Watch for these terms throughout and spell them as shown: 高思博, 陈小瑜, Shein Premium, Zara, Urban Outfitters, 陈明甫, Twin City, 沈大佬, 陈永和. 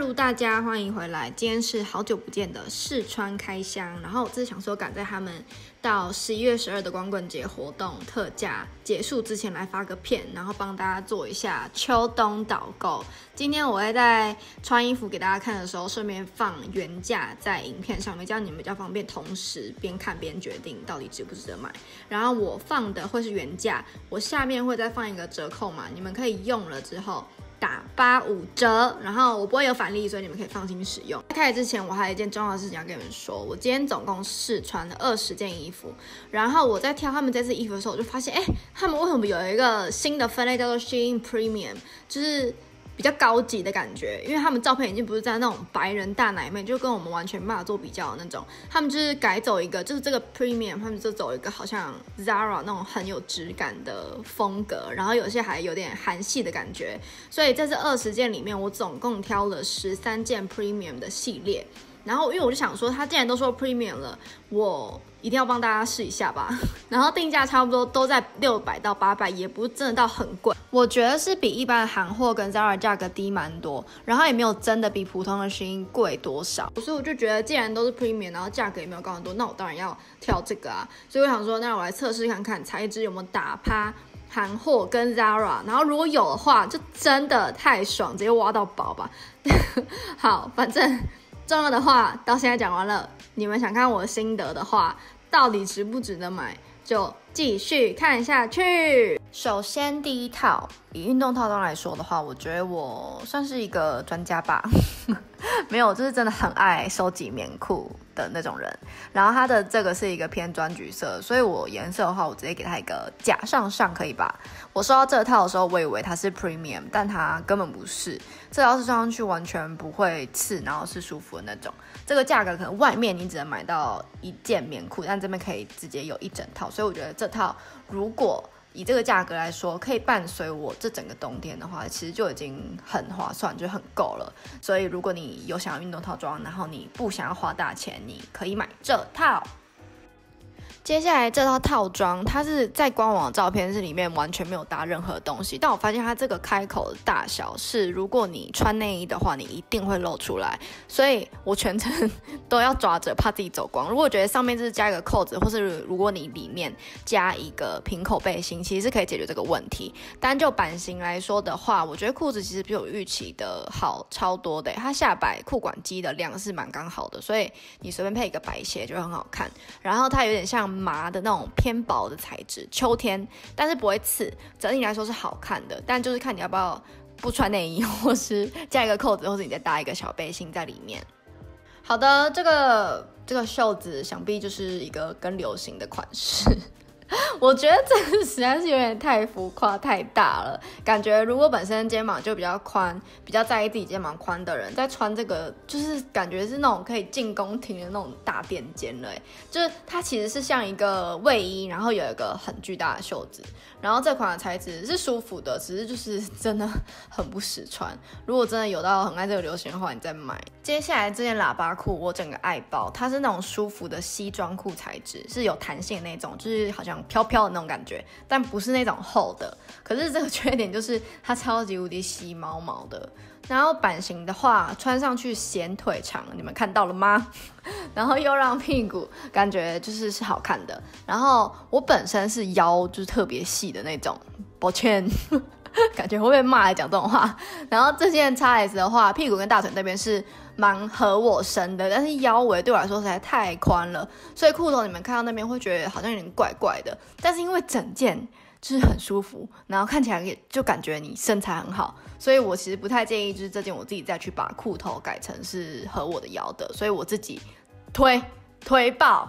Hello 大家，欢迎回来。今天是好久不见的试穿开箱，然后我是想说赶在他们到11月12的光棍节活动特价结束之前来发个片，然后帮大家做一下秋冬导购。今天我会在穿衣服给大家看的时候顺便放原价在影片上面，这样你们比较方便同时边看边决定到底值不值得买。然后我放的会是原价，我下面会再放一个折扣码，你们可以用了之后打85折，然后我不会有返利，所以你们可以放心使用。在开始之前，我还有一件重要的事情要跟你们说。我今天总共试穿了20件衣服，然后我在挑他们这次衣服的时候，我就发现，他们为什么有一个新的分类叫做 Shein Premium， 就是比较高级的感觉，因为他们照片已经不是在那种白人大奶妹，就跟我们完全没法做比较的那种。他们就是改走一个，就是这个 premium， 他们就走一个好像 Zara 那种很有质感的风格，然后有些还有点韩系的感觉。所以在这20件里面，我总共挑了13件 premium 的系列。然后因为我就想说，他既然都说 premium 了，我一定要帮大家试一下吧。然后定价差不多都在600到800，也不是真的到很贵。我觉得是比一般的韩货跟 Zara 价格低蛮多，然后也没有真的比普通的Shein贵多少。所以我就觉得，既然都是 premium， 然后价格也没有高很多，那我当然要挑这个啊。所以我想说，那我来测试看看材质有没有打趴韩货跟 Zara， 然后如果有的话，就真的太爽，直接挖到宝吧。好，反正重要的话到现在讲完了，你们想看我心得的话，到底值不值得买，就继续看下去。首先第一套，以运动套装来说的话，我觉得我算是一个专家吧。没有，就是真的很爱收集棉裤的那种人。然后它的这个是一个偏砖橘色，所以我颜色的话，我直接给它一个假上上，可以吧？我收到这套的时候，我以为它是 premium， 但它根本不是。这套是穿上去完全不会刺，然后是舒服的那种。这个价格可能外面你只能买到一件棉裤，但这边可以直接有一整套，所以我觉得这套如果以这个价格来说，可以伴随我这整个冬天的话，其实就已经很划算，就很够了。所以如果你有想要运动套装，然后你不想要花大钱，你可以买这套。接下来这套套装，它是在官网的照片是里面完全没有搭任何东西，但我发现它这个开口的大小是，如果你穿内衣的话，你一定会露出来，所以我全程都要抓着，怕自己走光。如果觉得上面就是加一个扣子，或是如果你里面加一个平口背心，其实是可以解决这个问题。单就版型来说的话，我觉得裤子其实比我预期的好超多的，它下摆裤管肌的量是蛮刚好的，所以你随便配一个白鞋就会很好看。然后它有点像麻的那种偏薄的材质，秋天，但是不会刺，整体来说是好看的，但就是看你要不要不穿内衣，或是加一个扣子，或是你再搭一个小背心在里面。好的，这个袖子想必就是一个跟流行的款式。我觉得这个实在是有点太浮夸太大了，感觉如果本身肩膀就比较宽，比较在意自己肩膀宽的人，在穿这个就是感觉是那种可以进宫廷的那种大垫肩了，就是它其实是像一个卫衣，然后有一个很巨大的袖子。然后这款的材质是舒服的，只是就是真的很不实穿，如果真的有到很爱这个流行的话，你再买。接下来这件喇叭裤我整个爱爆，它是那种舒服的西装裤材质，是有弹性的那种，就是好像飘飘的那种感觉，但不是那种厚的。可是这个缺点就是它超级无敌吸毛毛的。然后版型的话，穿上去显腿长，你们看到了吗？然后又让屁股感觉就是是好看的。然后我本身是腰就是特别细的那种，抱歉。感觉会被骂来讲这种话。然后这件 XS 的话，屁股跟大腿那边是蛮合我身的，但是腰围对我来说实在太宽了，所以裤头你们看到那边会觉得好像有点怪怪的，但是因为整件就是很舒服，然后看起来也就感觉你身材很好，所以我其实不太建议就是这件我自己再去把裤头改成是合我的腰的，所以我自己推爆。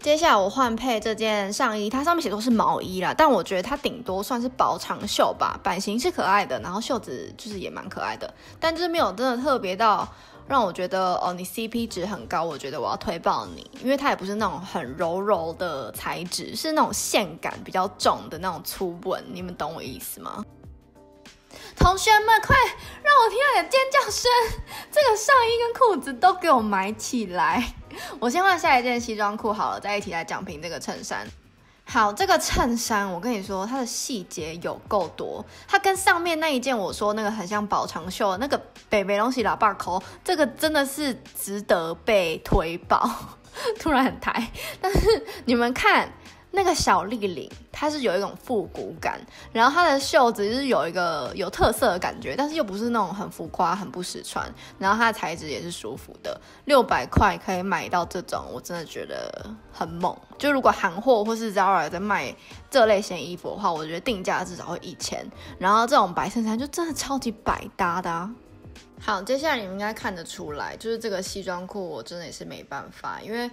接下来我换配这件上衣，它上面写说是毛衣啦，但我觉得它顶多算是薄长袖吧，版型是可爱的，然后袖子就是也蛮可爱的，但就是没有真的特别到让我觉得哦，你 CP 值很高，我觉得我要推爆你，因为它也不是那种很柔柔的材质，是那种线感比较重的那种粗纹，你们懂我意思吗？同学们，快让我听到你的尖叫声！这个上衣跟裤子都给我买起来。我先换下一件西装裤好了，再一起来讲评这个衬衫。好，这个衬衫我跟你说，它的细节有够多。它跟上面那一件我说那个很像保长袖，那个北北东西喇叭扣，这个真的是值得被推爆。突然很抬，但是你们看那个小立领，它是有一种复古感，然后它的袖子就是有一个有特色的感觉，但是又不是那种很浮夸、很不实穿。然后它的材质也是舒服的，600块可以买到这种，我真的觉得很猛。就如果韩货或是 Zara 在卖这类型衣服的话，我觉得定价至少会1000。然后这种白衬衫就真的超级百搭的啊。好，接下来你们应该看得出来，就是这个西装裤我真的也是没办法，因为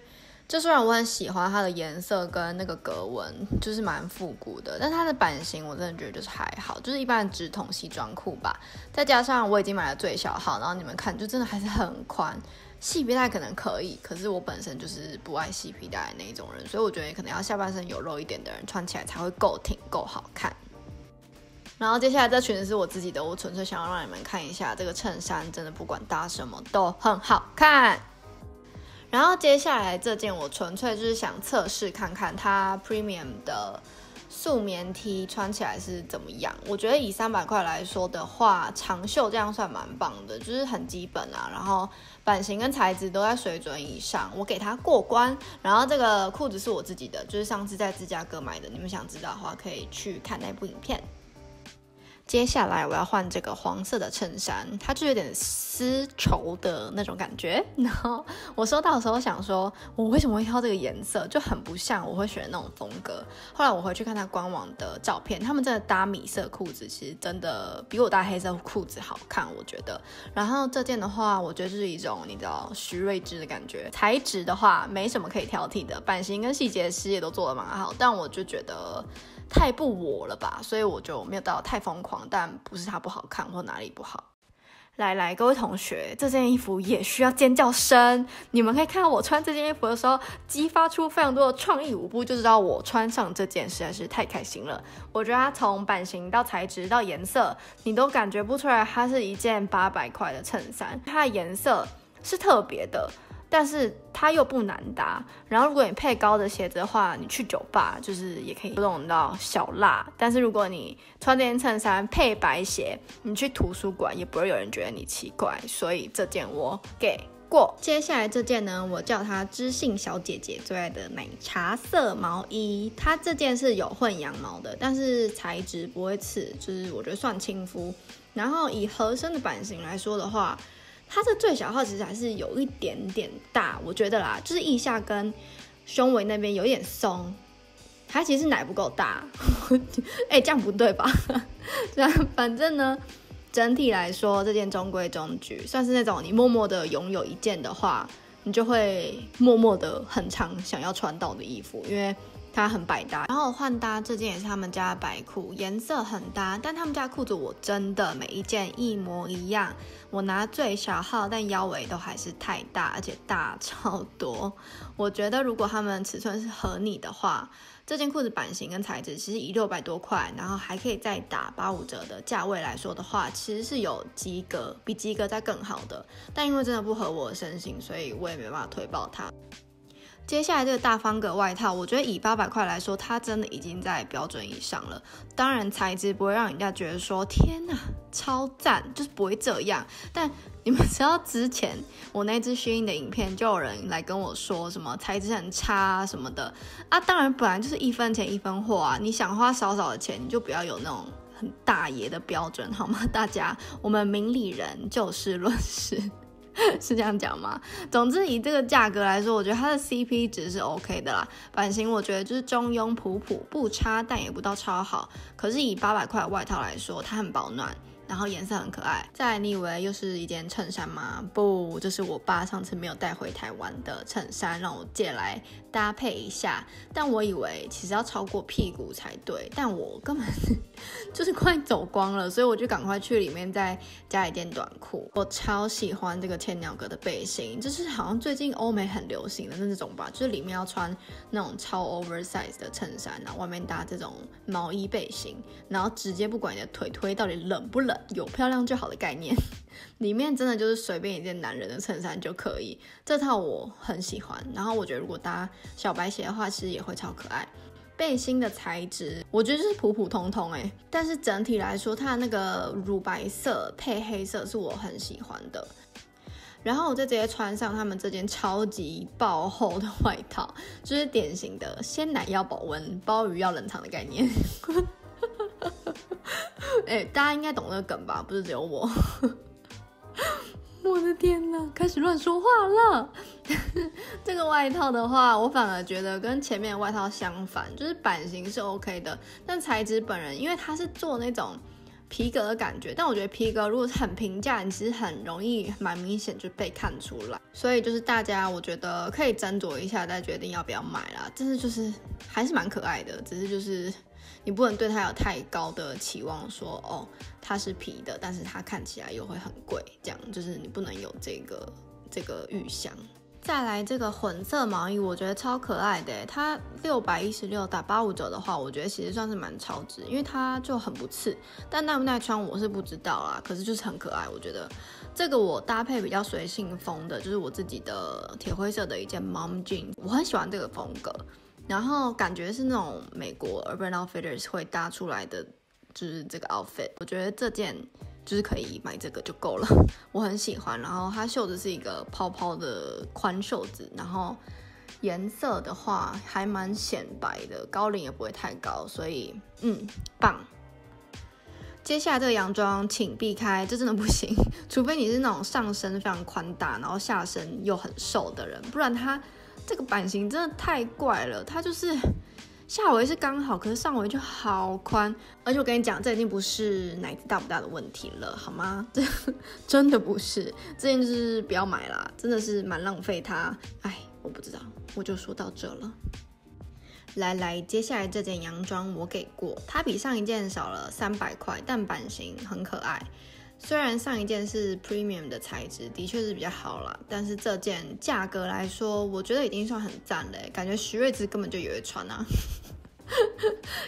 就虽然我很喜欢它的颜色跟那个格纹，就是蛮复古的，但它的版型我真的觉得就是还好，就是一般的直筒西装裤吧。再加上我已经买了最小号，然后你们看就真的还是很宽，细皮带可能可以，可是我本身就是不爱细皮带的那种人，所以我觉得可能要下半身有肉一点的人穿起来才会够挺够好看。然后接下来这裙子是我自己的，我纯粹想要让你们看一下这个衬衫，真的不管搭什么都很好看。然后接下来这件我纯粹就是想测试看看它 Premium 的素棉 T 穿起来是怎么样。我觉得以300块来说的话，长袖这样算蛮棒的，就是很基本啊，然后版型跟材质都在水准以上，我给它过关。然后这个裤子是我自己的，就是上次在芝加哥买的，你们想知道的话可以去看那部影片。接下来我要换这个黄色的衬衫，它就有点丝绸的那种感觉。然后我收到的时候想说，我为什么会挑这个颜色，就很不像我会选的那种风格。后来我回去看它官网的照片，他们真的搭米色裤子，其实真的比我搭黑色裤子好看，我觉得。然后这件的话，我觉得就是一种你知道徐睿知的感觉。材质的话没什么可以挑剔的，版型跟细节师也都做得蛮好，但我就觉得太不我了吧，所以我就没有到太疯狂，但不是它不好看或哪里不好。来，各位同学，这件衣服也需要尖叫声。你们可以看到我穿这件衣服的时候，激发出非常多的创意舞步，就知道我穿上这件实在是太开心了。我觉得它从版型到材质到颜色，你都感觉不出来它是一件800块的衬衫。它的颜色是特别的，但是它又不难搭，然后如果你配高的鞋子的话，你去酒吧就是也可以有种到小辣。但是如果你穿这件衬衫配白鞋，你去图书馆也不会有人觉得你奇怪，所以这件我给过。接下来这件呢，我叫它知性小姐姐最爱的奶茶色毛衣，它这件是有混羊毛的，但是材质不会刺，就是我觉得算亲肤。然后以合身的版型来说的话，它这最小号其实还是有一点点大，我觉得啦，就是腋下跟胸围那边有点松，它其实奶不够大。这样不对吧？反正呢，整体来说这件中规中矩，算是那种你默默的拥有一件的话，你就会默默的很常想要穿到的衣服，因为它很百搭。然后换搭这件也是他们家的白裤，颜色很搭，但他们家裤子我真的每一件一模一样。我拿最小号，但腰围都还是太大，而且大超多。我觉得如果他们尺寸是合你的话，这件裤子版型跟材质其实以600多块，然后还可以再打85折的价位来说的话，其实是有及格，比及格再更好的。但因为真的不合我的身形，所以我也没办法推爆它。接下来这个大方格外套，我觉得以800块来说，它真的已经在标准以上了。当然材质不会让人家觉得说天哪超赞，就是不会这样。但你们知道之前我那支Shein的影片就有人来跟我说什么材质很差什么的啊，当然本来就是一分钱一分货啊，你想花少少的钱，你就不要有那种很大爷的标准好吗？大家，我们明理人就事论事。是这样讲吗？总之以这个价格来说，我觉得它的 CP 值是 OK 的啦。版型我觉得就是中庸普普，不差但也不到超好。可是以800块外套来说，它很保暖，然后颜色很可爱。再来，你以为又是一件衬衫吗？不，这是我爸上次没有带回台湾的衬衫，让我借来搭配一下。但我以为其实要超过屁股才对，但我根本就是快走光了，所以我就赶快去里面再加一件短裤。我超喜欢这个千鸟格的背心，就是好像最近欧美很流行的那种吧，就是里面要穿那种超 oversize 的衬衫，然后外面搭这种毛衣背心，然后直接不管你的腿推到底冷不冷，有漂亮就好的概念。里面真的就是随便一件男人的衬衫就可以，这套我很喜欢。然后我觉得如果搭小白鞋的话，其实也会超可爱。背心的材质我觉得就是普普通通欸，但是整体来说它那个乳白色配黑色是我很喜欢的。然后我就直接穿上他们这件超级爆厚的外套，就是典型的鲜奶要保温，鲍鱼要冷藏的概念。欸，大家应该懂那个梗吧？不是只有我。我的天哪，开始乱说话了。这个外套的话，我反而觉得跟前面的外套相反，就是版型是 OK 的，但材质本人因为它是做那种皮革的感觉，但我觉得皮革如果是很平价，你其实很容易蛮明显就被看出来，所以就是大家我觉得可以斟酌一下再决定要不要买啦。但是就是还是蛮可爱的，只是就是你不能对它有太高的期望说哦它是皮的，但是它看起来又会很贵，这样就是你不能有这个预想。再来这个混色毛衣，我觉得超可爱的，它616打850的话，我觉得其实算是蛮超值，因为它就很不刺，但耐不耐穿我是不知道啦，可是就是很可爱。我觉得这个我搭配比较随性风的，就是我自己的铁灰色的一件 mom jeans， 我很喜欢这个风格，然后感觉是那种美国 Urban Outfitters 会搭出来的，就是这个 outfit， 我觉得这件就是可以买这个就够了，我很喜欢。然后它袖子是一个泡泡的宽袖子，然后颜色的话还蛮显白的，高领也不会太高，所以棒。接下来这个洋装请避开，这真的不行，除非你是那种上身非常宽大，然后下身又很瘦的人，不然它这个版型真的太怪了，它就是下围是刚好，可是上围就好宽，而且我跟你讲，这已经不是奶子大不大的问题了，好吗？这真的不是，这件就是不要买啦，真的是蛮浪费它。哎，我不知道，我就说到这了。来，接下来这件洋装我给过，它比上一件少了300块，但版型很可爱。虽然上一件是 Premium 的材质，的确是比较好啦，但是这件价格来说，我觉得已经算很赞了，感觉徐睿知根本就也会穿啊。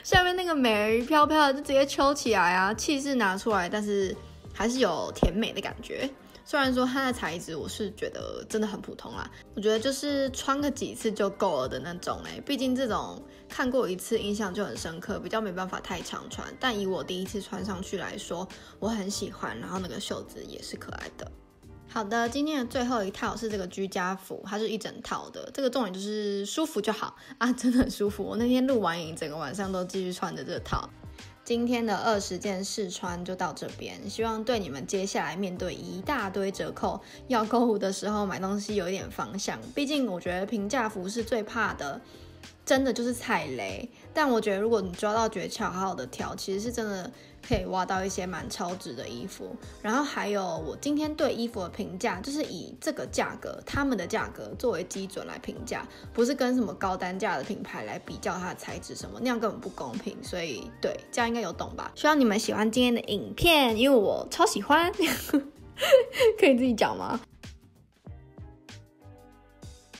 下面那个美人鱼飘飘就直接揪起来啊，气势拿出来，但是还是有甜美的感觉。虽然说它的材质我是觉得真的很普通啦，我觉得就是穿个几次就够了的那种欸，毕竟这种看过一次印象就很深刻，比较没办法太常穿，但以我第一次穿上去来说，我很喜欢，然后那个袖子也是可爱的。好的，今天的最后一套是这个居家服，它是一整套的，这个重点就是舒服就好啊，真的很舒服，我那天录完影整个晚上都继续穿着这套。今天的20件试穿就到这边，希望对你们接下来面对一大堆折扣要购物的时候买东西有一点方向，毕竟我觉得平价服饰最怕的真的就是踩雷，但我觉得如果你抓到诀窍好好的挑，其实是真的可以挖到一些蛮超值的衣服。然后还有我今天对衣服的评价就是以这个价格他们的价格作为基准来评价，不是跟什么高单价的品牌来比较它的材质什么，那样根本不公平，所以对，这样应该有懂吧。希望你们喜欢今天的影片，因为我超喜欢。可以自己讲吗？